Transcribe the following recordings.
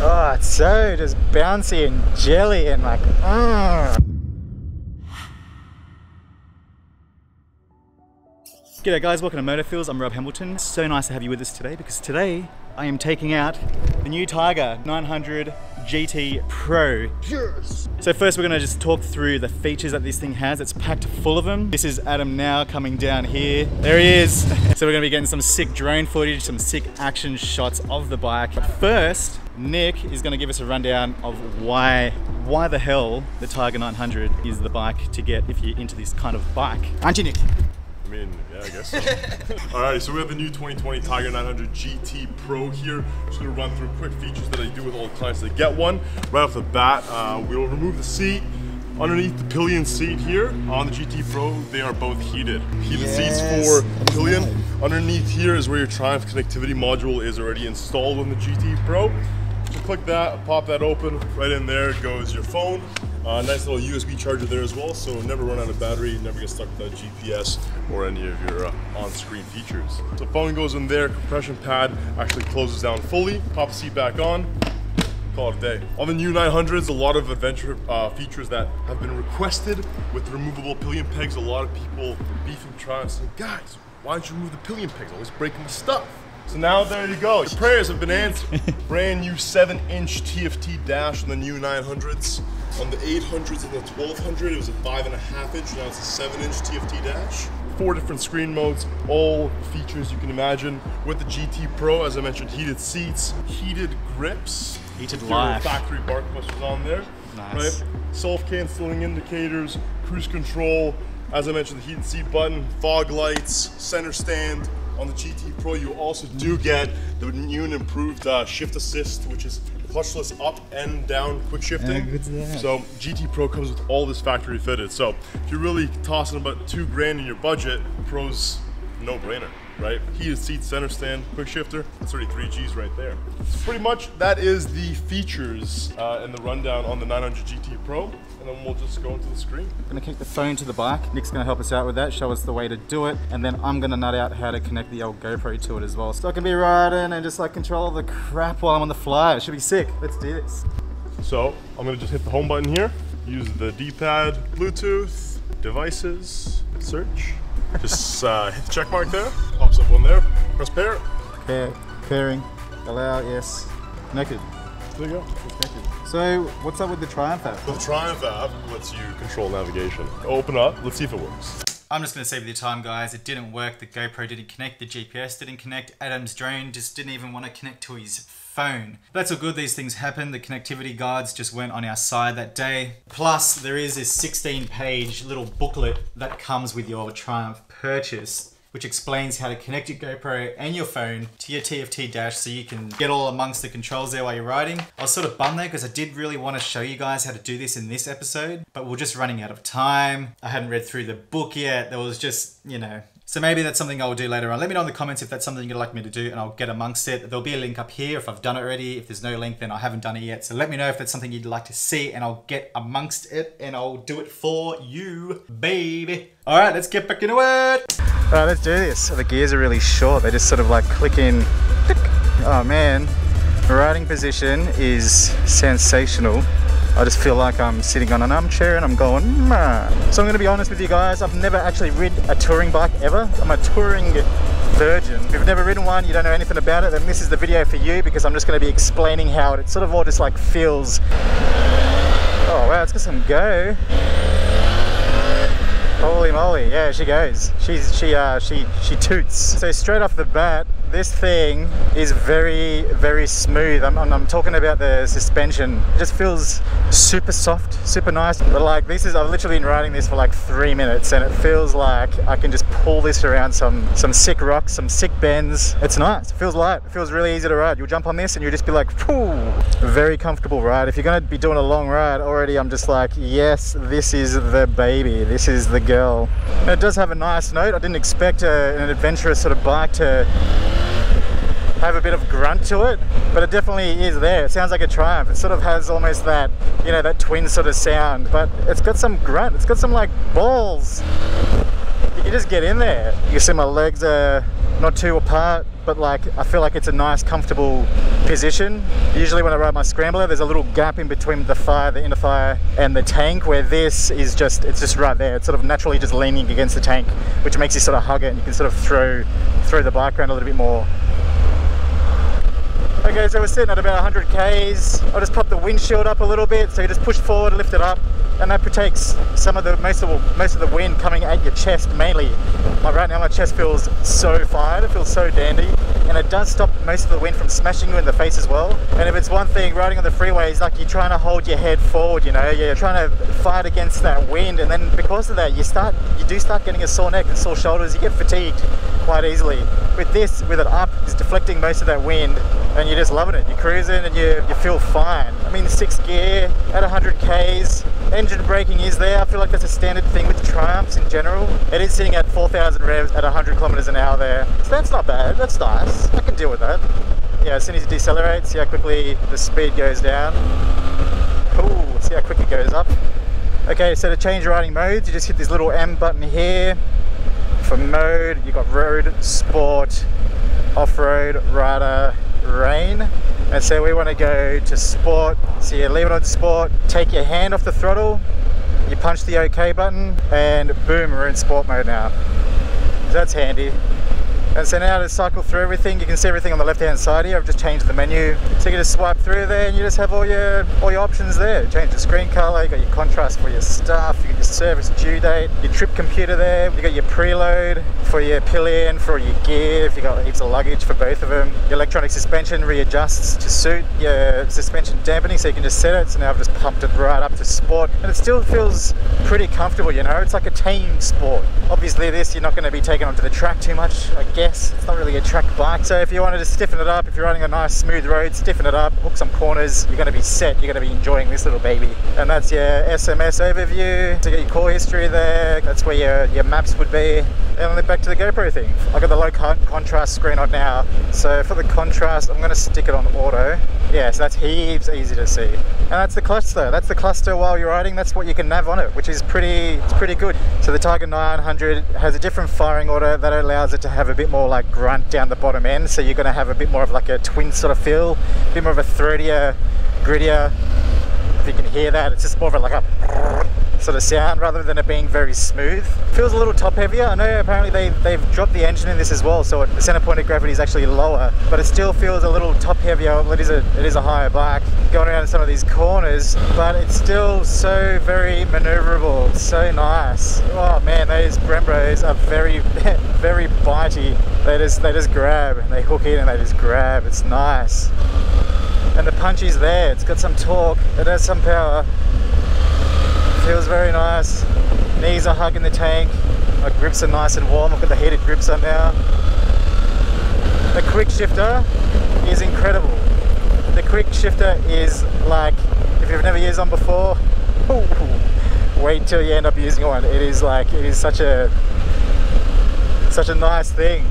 Oh, it's so just bouncy and jelly and like, G'day guys, welcome to Moto Feelz. I'm Rob Hamilton. So nice to have you with us today because today I am taking out the new Tiger 900 GT Pro. Yes! So first we're gonna just talk through the features that this thing has. It's packed full of them. This is Adam now coming down here. There he is. So we're gonna be getting some sick drone footage, some sick action shots of the bike. But first, Nick is gonna give us a rundown of why the hell the Tiger 900 is the bike to get if you're into this kind of bike. Aren't you, Nick? I mean, yeah, I guess so. Alright, so we have the new 2020 Tiger 900 GT Pro here. Just gonna run through quick features that I do with all the clients that get one. Right off the bat, we'll remove the seat. Underneath the pillion seat here on the GT Pro, they are both heated. Heated seats for pillion. Underneath here is where your Triumph connectivity module is already installed on the GT Pro. Just click that, pop that open. Right in there goes your phone. Nice little USB charger there as well, so never run out of battery, never get stuck without GPS or any of your on-screen features. So phone goes in there, compression pad actually closes down fully, pop the seat back on, call it a day. On the new 900s, a lot of adventure features that have been requested with removable pillion pegs. A lot of people beefing Triumph saying, guys, why don't you remove the pillion pegs? Always breaking the stuff. So now there you go, your prayers have been answered. Brand new 7-inch TFT dash on the new 900s. On the 800s and the 1200, it was a 5.5-inch, now it's a 7-inch TFT dash. 4 different screen modes, all features you can imagine. With the GT Pro, as I mentioned, heated seats, heated grips. Heated life. Factory bar clusters on there. Nice. Right? Self-canceling indicators, cruise control. As I mentioned, the heated seat button, fog lights, center stand. On the GT Pro, you also do get the new and improved shift assist, which is clutchless up and down quick shifting. So GT Pro comes with all this factory fitted. So if you're really tossing about $2 grand in your budget, Pro's no-brainer, right? Heated seat, center stand, quick shifter. That's already 3Gs right there. So pretty much that is the features in the rundown on the 900 GT Pro. And then we'll just go into the screen. I'm gonna connect the phone to the bike. Nick's gonna help us out with that, show us the way to do it, and then I'm gonna nut out how to connect the old GoPro to it as well. So I can be riding and just like control all the crap while I'm on the fly. It should be sick. Let's do this. So I'm gonna just hit the home button here, use the D-pad, Bluetooth, devices, search. Just hit the check mark there. Pops up one there. Press pair. Pairing. Allow, yes. Connected. There you go. So, what's up with the Triumph app? The Triumph app lets you control navigation. Open up, let's see if it works. I'm just gonna save you the time, guys. It didn't work, the GoPro didn't connect, the GPS didn't connect, Adam's drone just didn't even wanna connect to his phone. But that's all good, these things happen. The connectivity guides just went on our side that day. Plus, there is this 16-page little booklet that comes with your Triumph purchase, which explains how to connect your GoPro and your phone to your TFT dash so you can get all amongst the controls there while you're riding. I was sort of bummed there because I did really want to show you guys how to do this in this episode, but we're just running out of time. I hadn't read through the book yet. There was just, you know. So maybe that's something I'll do later on. Let me know in the comments if that's something you'd like me to do and I'll get amongst it. There'll be a link up here if I've done it already. If there's no link, then I haven't done it yet. So let me know if that's something you'd like to see and I'll get amongst it and I'll do it for you, baby. All right, let's get back into it. All right, let's do this. So the gears are really short. They just sort of like click in. Oh man, the riding position is sensational. I just feel like I'm sitting on an armchair and I'm going, man. So I'm gonna be honest with you guys, I've never actually ridden a touring bike ever. I'm a touring virgin. If you've never ridden one, you don't know anything about it, then this is the video for you because I'm just gonna be explaining how it sort of all just like feels. Oh wow, it's got some go. Holy moly, yeah, she goes. She toots. So straight off the bat, this thing is very, very smooth. I'm talking about the suspension. It just feels super soft, super nice. But like this is, I've literally been riding this for like 3 minutes and it feels like I can just pull this around some sick rocks, some sick bends. It's nice, it feels light, it feels really easy to ride. You'll jump on this and you'll just be like, phew. Very comfortable ride. If you're gonna be doing a long ride already, I'm just like, yes, this is the baby, this is the girl. And it does have a nice note. I didn't expect an adventurous sort of bike to have a bit of grunt to it, but it definitely is there. It sounds like a Triumph. It sort of has almost that, you know, that twin sort of sound, but it's got some grunt. It's got some like balls. You can just get in there. You can see my legs are not too apart, but like I feel like it's a nice comfortable position. Usually when I ride my Scrambler, there's a little gap in between the fire, the inner fire and the tank, where this is just, it's just right there. It's sort of naturally just leaning against the tank, which makes you sort of hug it and you can sort of throw the bike around a little bit more. Okay, so we're sitting at about 100 Ks. I'll just pop the windshield up a little bit, so you just push forward, lift it up, and that protects some of the most of the wind coming at your chest mainly. Like right now, my chest feels so fired, it feels so dandy, and it does stop most of the wind from smashing you in the face as well. And if it's one thing, riding on the freeway is like you're trying to hold your head forward, you know, you're trying to fight against that wind, and then because of that, you do start getting a sore neck and sore shoulders. You get fatigued quite easily. With this, with it up, it's deflecting most of that wind, and you're just loving it. You're cruising and you feel fine. I mean, 6th gear at 100 Ks, engine braking is there. I feel like that's a standard thing with Triumphs in general. It is sitting at 4,000 revs at 100 kilometers an hour there, so that's not bad, that's nice, I can deal with that. Yeah, as soon as it decelerates, see how quickly the speed goes down. Cool, see how quick it goes up. Okay, so to change riding modes, you just hit this little M button here. For mode, you got road, sport, off-road, rider, rain. And so we want to go to sport, so you leave it on sport, take your hand off the throttle, you punch the OK button, and boom, we're in sport mode now. So that's handy. And so now to cycle through everything, you can see everything on the left hand side here. I've just changed the menu, so you can just swipe through there and you just have all your options there. Change the screen color, you got your contrast for your stuff, you got your service due date, your trip computer there, you got your preload for your pillion, for your gear, if you got heaps of luggage for both of them. Your electronic suspension readjusts to suit your suspension dampening, so you can just set it. So now I've just pumped it right up to sport, and it still feels pretty comfortable, you know, it's like a team sport. Obviously this, you're not going to be taken onto the track too much, I guess. It's not really a track bike, so if you wanted to stiffen it up, if you're riding a nice smooth road, stiffen it up, hook some corners, you're going to be set, you're going to be enjoying this little baby. And that's your SMS overview, so you get your core history there, that's where your maps would be. And then back to the GoPro thing. I've got the low contrast screen on now, so for the contrast I'm going to stick it on auto. Yeah, so that's heaps easy to see. And that's the cluster, that's the cluster while you're riding, that's what you can nav on it, which is pretty good. So the Tiger 900 has a different firing order that allows it to have a bit more like grunt down the bottom end, so you're going to have a bit more of like a twin sort of feel, a bit more of a throatier, grittier, if you can hear that. It's just more of a, like a sort of sound rather than it being very smooth. Feels a little top heavier. I know apparently they've dropped the engine in this as well, so the center point of gravity is actually lower, but it still feels a little top heavier. It is a higher bike going around some of these corners, but it's still so very maneuverable, so nice. Oh man, those Brembos are very very bitey. They just grab, and they hook in and they just grab. It's nice. And the punch is there, it's got some torque, it has some power. Feels very nice. Knees are hugging the tank. My grips are nice and warm. I've got the heated grips on now. The quick shifter is incredible. The quick shifter is like, if you've never used one before, ooh, wait till you end up using one. It is like, it is such a nice thing.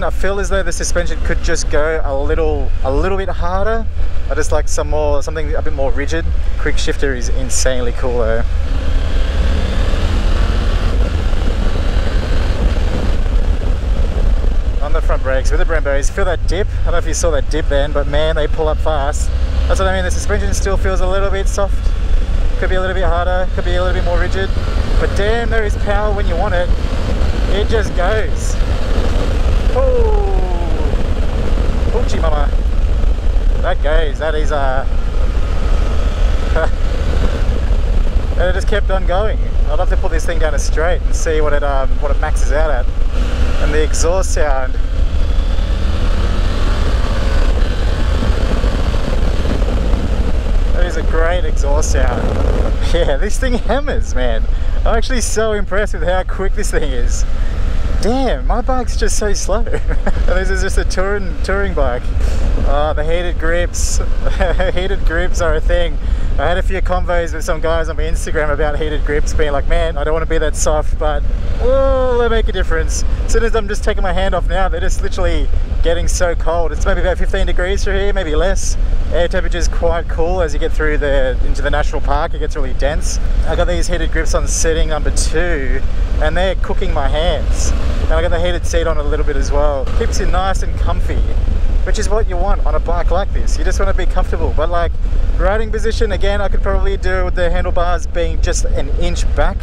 I feel as though the suspension could just go a little bit harder. I just like something a bit more rigid. Quick shifter is insanely cool though. On the front brakes with the Brembos, feel that dip. I don't know if you saw that dip then, but man, they pull up fast. That's what I mean, the suspension still feels a little bit soft. Could be a little bit harder, could be a little bit more rigid. But damn, there is power when you want it. It just goes. Oh, Poochie mama. That goes, that is and it just kept on going. I'd have to pull this thing down a straight and see what it maxes out at. And the exhaust sound. That is a great exhaust sound. Yeah, this thing hammers, man. I'm actually so impressed with how quick this thing is. Damn, my bike's just so slow. This is just a touring bike. The heated grips. Heated grips are a thing. I had a few convos with some guys on my Instagram about heated grips, being like, man, I don't want to be that soft, but oh, they make a difference. As soon as I'm just taking my hand off now, they're just literally getting so cold. It's maybe about 15 degrees through here, maybe less. Air temperature is quite cool as you get through into the national park. It gets really dense. I got these heated grips on setting number 2, and they're cooking my hands. And I got the heated seat on a little bit as well. Keeps you nice and comfy, which is what you want on a bike like this. You just want to be comfortable. But like riding position, again, I could probably do with the handlebars being just an inch back.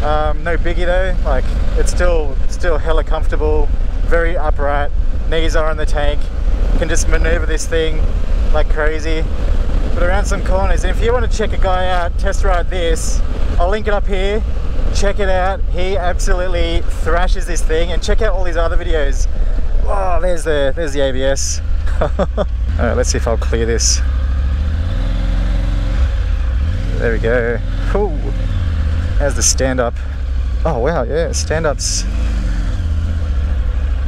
No biggie though. Like it's still hella comfortable, very upright. Knees are on the tank. Can just maneuver this thing like crazy. But around some corners, and if you want to check a guy out, test ride this, I'll link it up here. Check it out. He absolutely thrashes this thing, and check out all these other videos. Oh, there's the ABS. Alright, let's see if I'll clear this. There we go. Ooh, there's the stand-up. Oh wow, yeah, stand-up's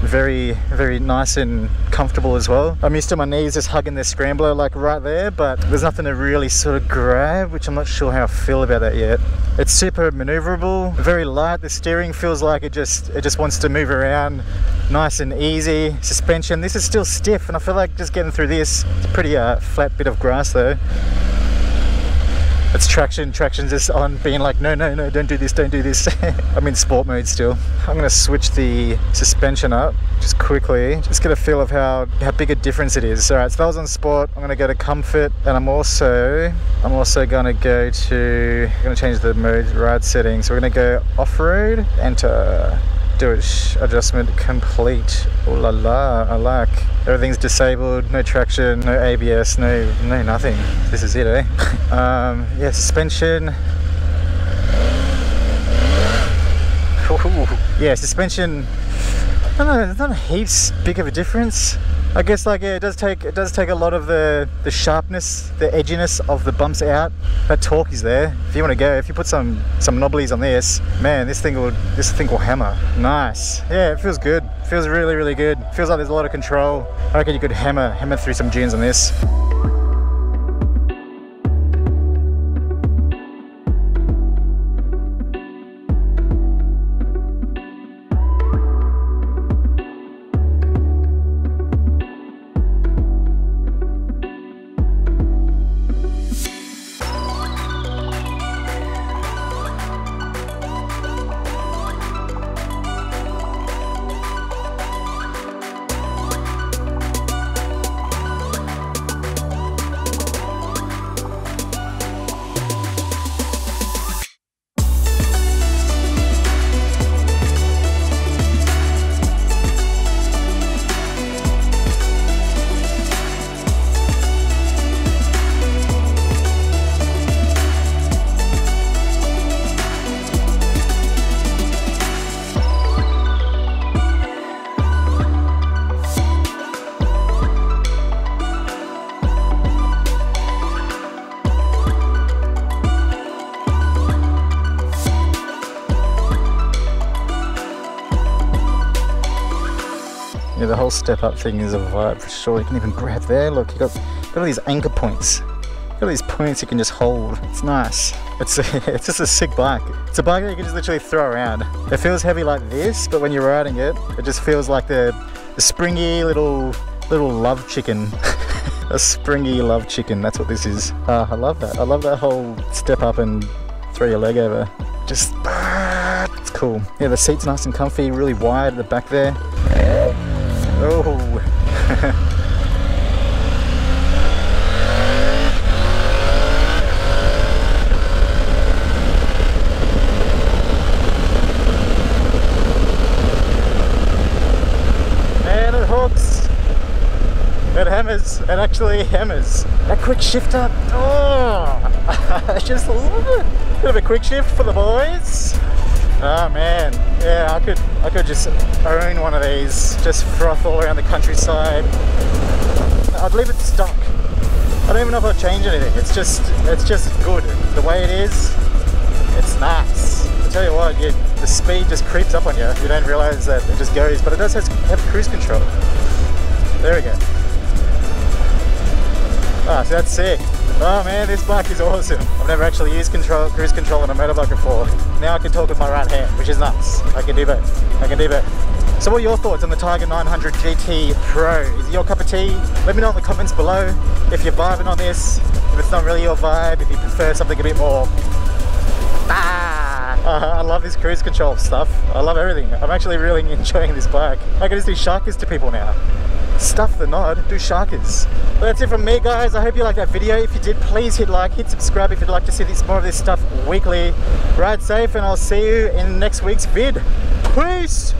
very, very nice and comfortable as well. I'm used to my knees just hugging the scrambler like right there, but there's nothing to really sort of grab, which I'm not sure how I feel about that yet. It's super maneuverable, very light. The steering feels like it just wants to move around nice and easy. Suspension, this is still stiff, and I feel like just getting through this, it's a pretty flat bit of grass though. It's traction's just on being like, no, no, no, don't do this, don't do this. I'm in sport mode still. I'm gonna switch the suspension up just quickly, just get a feel of how big a difference it is. All right, so that was on sport. I'm gonna go to comfort, and I'm also gonna go to, I'm gonna change the mode ride settings. So we're gonna go off-road, enter, do it, adjustment complete. Oh la la, I like. Everything's disabled, no traction, no ABS, no nothing. This is it, eh? Yeah, suspension. Ooh. Yeah, suspension. I don't know, it's not heaps big of a difference. I guess like, yeah, it does take a lot of the sharpness, the edginess of the bumps out. That torque is there. If you want to go, if you put some knobblies on this, man, this thing will hammer. Nice. Yeah, it feels good. Feels really, really good. Feels like there's a lot of control. I reckon you could hammer through some dunes on this. Yeah, the whole step-up thing is a vibe for sure. You can even grab there. Look, you got all these anchor points. You got all these points you can just hold. It's nice. It's just a sick bike. It's a bike that you can just literally throw around. It feels heavy like this, but when you're riding it, it just feels like the springy little love chicken. A springy love chicken. That's what this is. I love that. I love that whole step-up and throw your leg over. Just, it's cool. Yeah, the seat's nice and comfy, really wide at the back there. And it hooks. It hammers. It actually hammers. That quick shift up. Oh, I just love it. Bit of a quick shift for the boys. Oh man, yeah, I could just own one of these, just froth all around the countryside. I'd leave it stock. I don't even know if I'd change anything. It's just good. The way it is, it's nice. I tell you what, the speed just creeps up on you. You don't realise that it just goes, but it does have cruise control. There we go. Ah, so that's sick. Oh man, this bike is awesome. I've never actually used cruise control on a motorbike before. Now I can talk with my right hand, which is nice. I can do both. So what are your thoughts on the Tiger 900 GT Pro? Is it your cup of tea? Let me know in the comments below if you're vibing on this, if it's not really your vibe, if you prefer something a bit more. I love this cruise control stuff. I love everything. I'm actually really enjoying this bike. I can just do sharkers to people now. Stuff the nod, do sharkers. But that's it from me, guys. I hope you liked that video. If you did, please hit like, hit subscribe if you'd like to see more of this stuff weekly. Ride safe, and I'll see you in next week's vid. Peace!